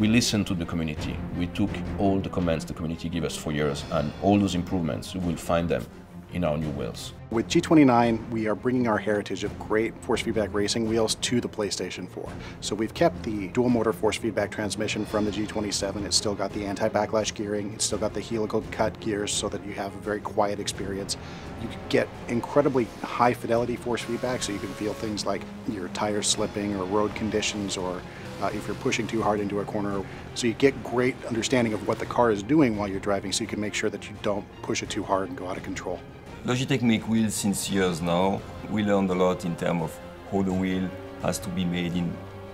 We listened to the community. We took all the comments the community gave us for years, and all those improvements, you will find them in our new wheels. With G29, we are bringing our heritage of great force feedback racing wheels to the PlayStation 4. So we've kept the dual motor force feedback transmission from the G27. It's still got the anti-backlash gearing. It's still got the helical cut gears so that you have a very quiet experience. You can get incredibly high fidelity force feedback, so you can feel things like your tires slipping or road conditions, or if you're pushing too hard into a corner. So you get great understanding of what the car is doing while you're driving, so you can make sure that you don't push it too hard and go out of control. Logitech make wheels since years now. We learned a lot in terms of how the wheel has to be made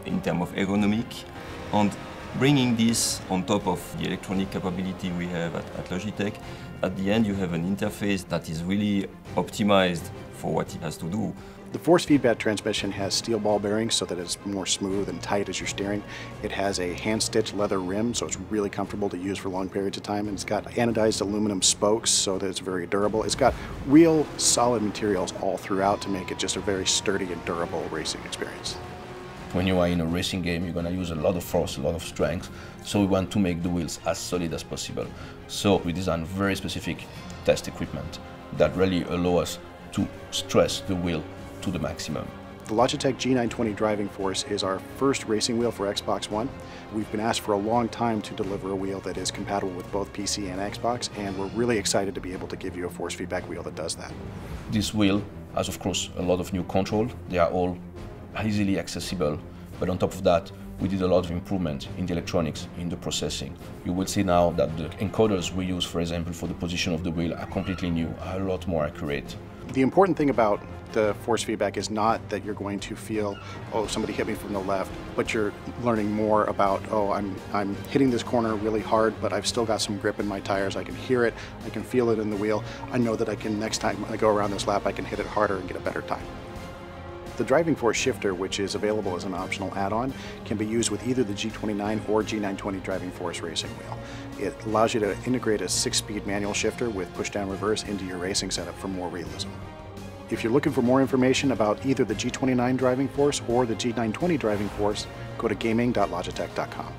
in terms of ergonomic. And bringing this on top of the electronic capability we have at Logitech, at the end you have an interface that is really optimized for what it has to do. The force feedback transmission has steel ball bearings so that it's more smooth and tight as you're steering. It has a hand-stitched leather rim, so it's really comfortable to use for long periods of time. And it's got anodized aluminum spokes so that it's very durable. It's got real solid materials all throughout to make it just a very sturdy and durable racing experience. When you are in a racing game, you're going to use a lot of force, a lot of strength. So we want to make the wheels as solid as possible. So we designed very specific test equipment that really allow us to stress the wheel to the maximum. The Logitech G920 Driving Force is our first racing wheel for Xbox One. We've been asked for a long time to deliver a wheel that is compatible with both PC and Xbox, and we're really excited to be able to give you a force feedback wheel that does that. This wheel has, of course, a lot of new controls. They are all easily accessible, but on top of that, we did a lot of improvement in the electronics, in the processing. You will see now that the encoders we use, for example, for the position of the wheel are completely new, are a lot more accurate. The important thing about the force feedback is not that you're going to feel, oh, somebody hit me from the left, but you're learning more about, oh, I'm hitting this corner really hard, but I've still got some grip in my tires. I can hear it, I can feel it in the wheel. I know that I can, next time I go around this lap, I can hit it harder and get a better time. The Driving Force shifter, which is available as an optional add-on, can be used with either the G29 or G920 Driving Force racing wheel. It allows you to integrate a 6-speed manual shifter with pushdown reverse into your racing setup for more realism. If you're looking for more information about either the G29 Driving Force or the G920 Driving Force, go to gaming.logitech.com.